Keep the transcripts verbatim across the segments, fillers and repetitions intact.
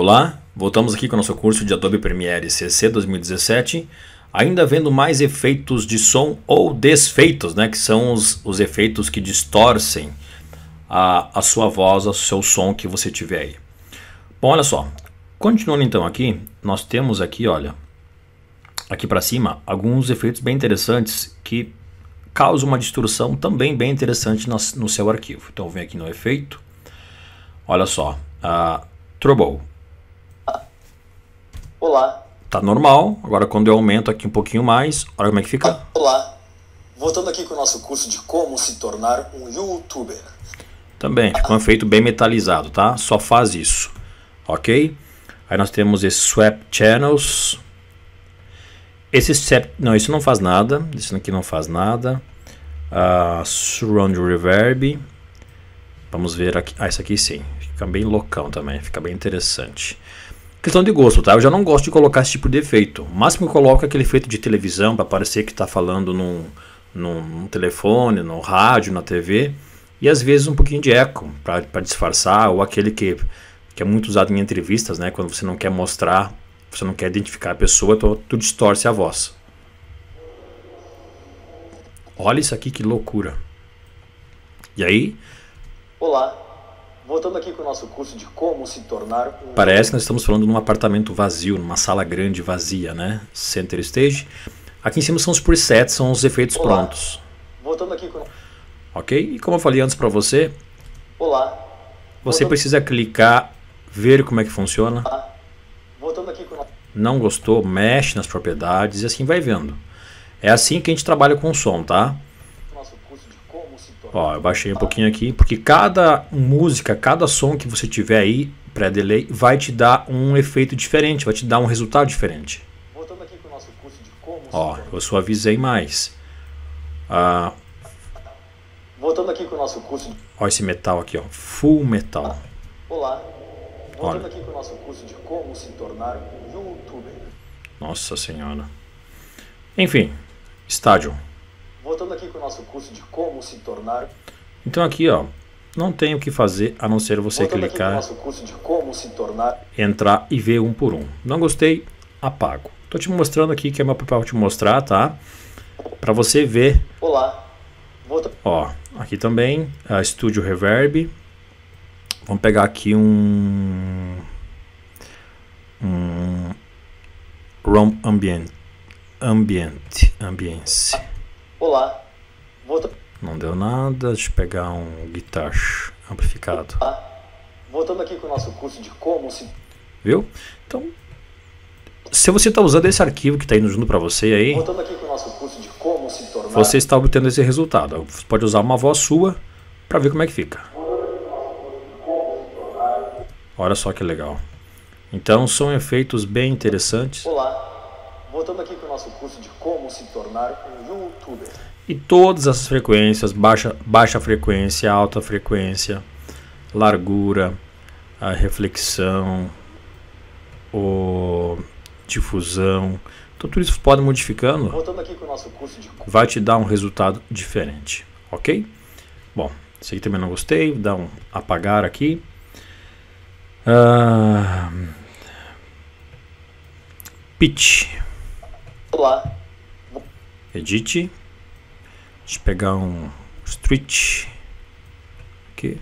Olá, voltamos aqui com o nosso curso de Adobe Premiere C C dois mil e dezessete, ainda vendo mais efeitos de som ou desfeitos, né, que são os, os efeitos que distorcem a, a sua voz, o seu som que você tiver aí. Bom, olha só, continuando então aqui, nós temos aqui, olha, aqui para cima, alguns efeitos bem interessantes que causam uma distorção também bem interessante no, no seu arquivo. Então, eu venho aqui no efeito, olha só, a Trouble. Olá. Tá normal, agora quando eu aumento aqui um pouquinho mais, olha como é que fica. Olá, voltando aqui com o nosso curso de como se tornar um youtuber. Também, fica um efeito bem metalizado, tá? Só faz isso, ok? Aí nós temos esse swap channels. Esse swap, não, isso não faz nada, isso aqui não faz nada. Uh, surround reverb. Vamos ver aqui, ah, isso aqui sim, fica bem loucão também, fica bem interessante. Questão de gosto, tá? Eu já não gosto de colocar esse tipo de efeito. O máximo que eu coloco é aquele efeito de televisão para parecer que está falando num, num, num telefone, no rádio, na T V. E às vezes um pouquinho de eco para disfarçar, ou aquele que, que é muito usado em entrevistas, né? Quando você não quer mostrar, você não quer identificar a pessoa, então tu distorce a voz. Olha isso aqui, que loucura. E aí? Olá. Voltando aqui com o nosso curso de como se tornar um... Parece que nós estamos falando de um apartamento vazio, numa sala grande vazia, né? Center Stage. Aqui em cima são os presets, são os efeitos Olá. Prontos. Voltando aqui com... Ok? E como eu falei antes para você... Olá. Você Voltando... precisa clicar, ver como é que funciona. Olá. Voltando aqui com... Não gostou, mexe nas propriedades e assim vai vendo. É assim que a gente trabalha com o som, tá? Ó, eu baixei um pouquinho aqui, porque cada música, cada som que você tiver aí, pré-delay, vai te dar um efeito diferente, vai te dar um resultado diferente. Voltando aqui com o nosso curso de como... Ó, eu suavizei mais. Ah, Voltando aqui com o nosso curso de... Ó, esse metal aqui, ó, full metal. Olá. Voltando Olha. Aqui com o nosso curso de como se tornar um youtuber. Nossa senhora. Enfim, estádio. Voltando aqui com o nosso curso de como se tornar... Então aqui, ó, não tem o que fazer a não ser você Voltando clicar, aqui com o nosso curso de como se tornar... entrar e ver um por um. Não gostei, apago. Estou te mostrando aqui, que é meu papel te mostrar, tá? Para você ver. Olá. Volta... Ó, aqui também, a Studio Reverb. Vamos pegar aqui um... Um... Room Ambient. Ambient. Ambience. Olá, volta... Não deu nada, deixa eu pegar um guitar amplificado. Olá. Voltando aqui com o nosso curso de como se... Viu? Então, se você está usando esse arquivo que está indo junto para você aí... Voltando aqui com o nosso curso de como se tornar... Você está obtendo esse resultado. Você pode usar uma voz sua para ver como é que fica. Olha só que legal. Então, são efeitos bem interessantes. Olá. Voltando aqui para o nosso curso de como se tornar um youtuber. E todas as frequências, baixa, baixa frequência, alta frequência, largura, a reflexão, o difusão. Então, tudo isso pode modificando. Voltando aqui para o nosso curso de... Vai te dar um resultado diferente, ok? Bom, esse aqui também não gostei. Dá um apagar aqui. Ah, Pitch. Olá. Edit. Deixa eu pegar um Street aqui.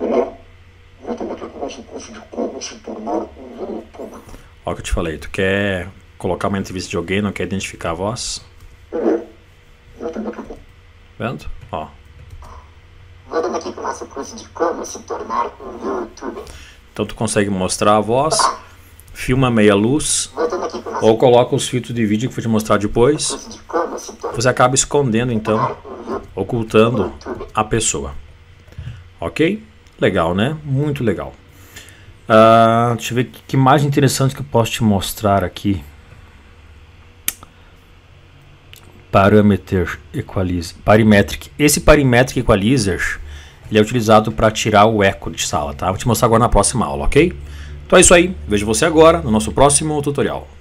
Olá. Voltando aqui com o nosso curso de como se tornar um youtuber. Ó, o que eu te falei, tu quer colocar uma entrevista de alguém, não quer identificar a voz? Vendo? Ó. Voltando aqui com o nosso curso de como se tornar um youtuber. Então tu consegue mostrar a voz, filma meia luz. Ou coloca os filtros de vídeo que eu vou te mostrar depois. Você acaba escondendo então, ocultando a pessoa. Ok? Legal, né? Muito legal. Uh, deixa eu ver que, que imagem interessante que eu posso te mostrar aqui. Parametric Equalizer. Parametric. Esse Parametric Equalizer, ele é utilizado para tirar o eco de sala, tá? Vou te mostrar agora na próxima aula, ok? Então é isso aí. Vejo você agora no nosso próximo tutorial.